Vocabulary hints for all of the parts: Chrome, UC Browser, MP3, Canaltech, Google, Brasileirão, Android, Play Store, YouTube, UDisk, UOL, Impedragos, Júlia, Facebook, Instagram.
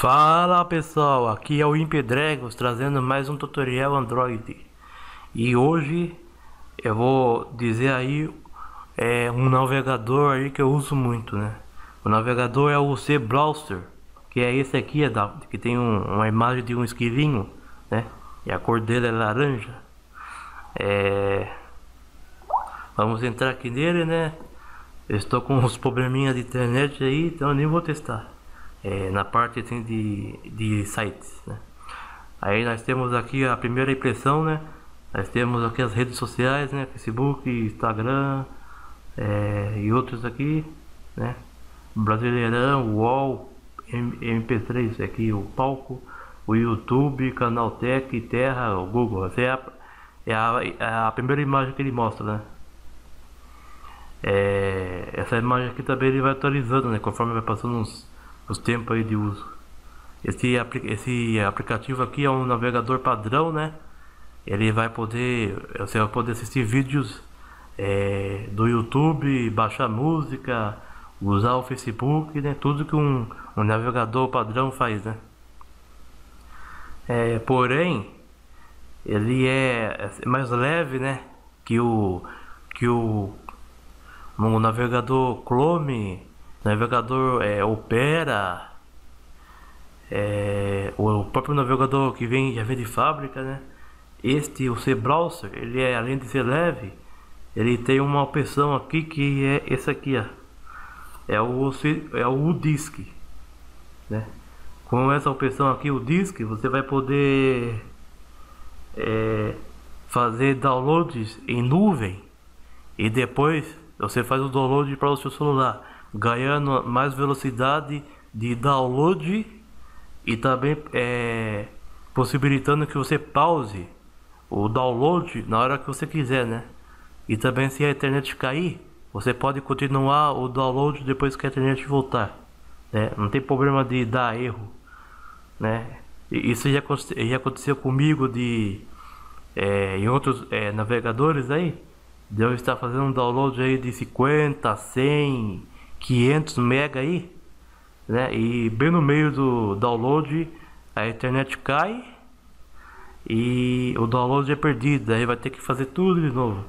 Fala pessoal, aqui é o Impedragos trazendo mais um tutorial Android. E hoje eu vou dizer aí um navegador aí que eu uso muito, né? O navegador é o UC Browser, que é esse aqui, que tem uma imagem de um esquilinho, né? E a cor dele é laranja. Vamos entrar aqui nele, né? Eu estou com uns probleminhas de internet aí, então eu nem vou testar. Na parte assim, de sites, né? Aí nós temos aqui a primeira impressão, né? Nós temos aqui as redes sociais, né? Facebook, Instagram e outros aqui, né? Brasileirão, UOL, MP3, aqui o palco, o YouTube, Canaltech, Terra, o Google. Essa é a primeira imagem que ele mostra, né? Essa imagem aqui também ele vai atualizando, né? Conforme vai passando os tempos aí de uso. Esse aplicativo aqui é um navegador padrão, né? Ele vai poder, você vai poder assistir vídeos do YouTube, baixar música, usar o Facebook, né? Tudo que um navegador padrão faz, né? Porém, ele é mais leve, né? Que o navegador Chrome, navegador Opera, o próprio navegador que já vem de fábrica, né? Este UC Browser, ele é, além de ser leve, ele tem uma opção aqui que é esse aqui, ó. É o UDisk, né? Com essa opção aqui, o UDisk, você vai poder fazer downloads em nuvem e depois você faz o download para o seu celular, ganhando mais velocidade de download e também possibilitando que você pause o download na hora que você quiser, né? E também, se a internet cair, você pode continuar o download depois que a internet voltar, né? Não tem problema de dar erro, né? Isso já aconteceu comigo em outros navegadores aí, de eu estar fazendo um download aí de 50, 100, 500 mega aí, né? E bem no meio do download a internet cai e o download é perdido, aí vai ter que fazer tudo de novo.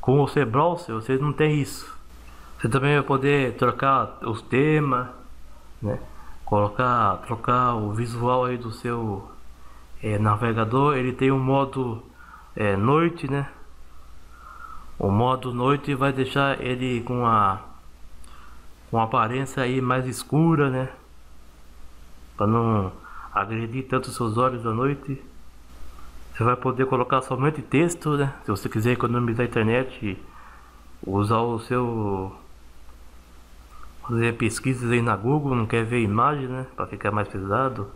Com o UC Browser você não tem isso. Você também vai poder trocar os temas, né? trocar o visual aí do seu navegador. Ele tem um modo noite, né? O modo noite vai deixar ele com a aparência aí mais escura, né? Para não agredir tanto seus olhos à noite. Você vai poder colocar somente texto, né? Se você quiser economizar a internet, usar o seu, fazer pesquisas aí na Google, não quer ver imagem, né? Para ficar mais pesado.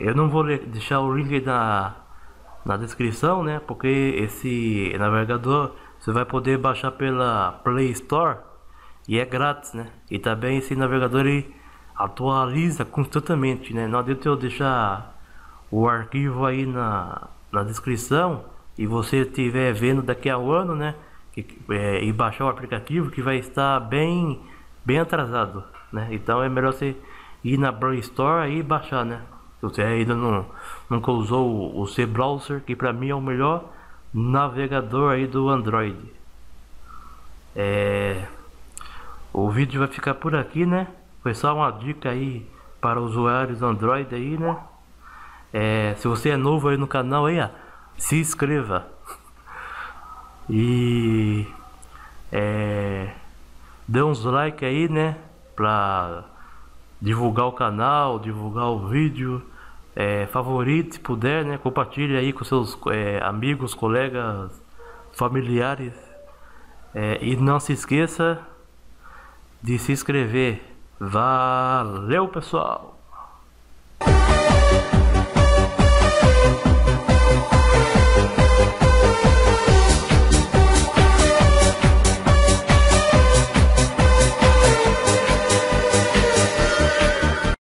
Eu não vou deixar o link na descrição, né? Porque esse navegador você vai poder baixar pela Play Store e é grátis, né? E também esse navegador ele atualiza constantemente, né? Não adianta eu deixar o arquivo aí na descrição e você estiver vendo daqui a um ano, né? E baixar o aplicativo que vai estar bem atrasado, né? Então é melhor você ir na Play Store e baixar, né? Se você ainda nunca usou o UC Browser, que para mim é o melhor navegador aí do Android. O vídeo vai ficar por aqui, né? Foi só uma dica aí para usuários Android aí, né? Se você é novo aí no canal aí, se inscreva e dê uns like aí, né? Pra divulgar o canal, divulgar o vídeo. Favorite, se puder, né? Compartilhe aí com seus amigos, colegas, familiares. E não se esqueça de se inscrever. Valeu, pessoal!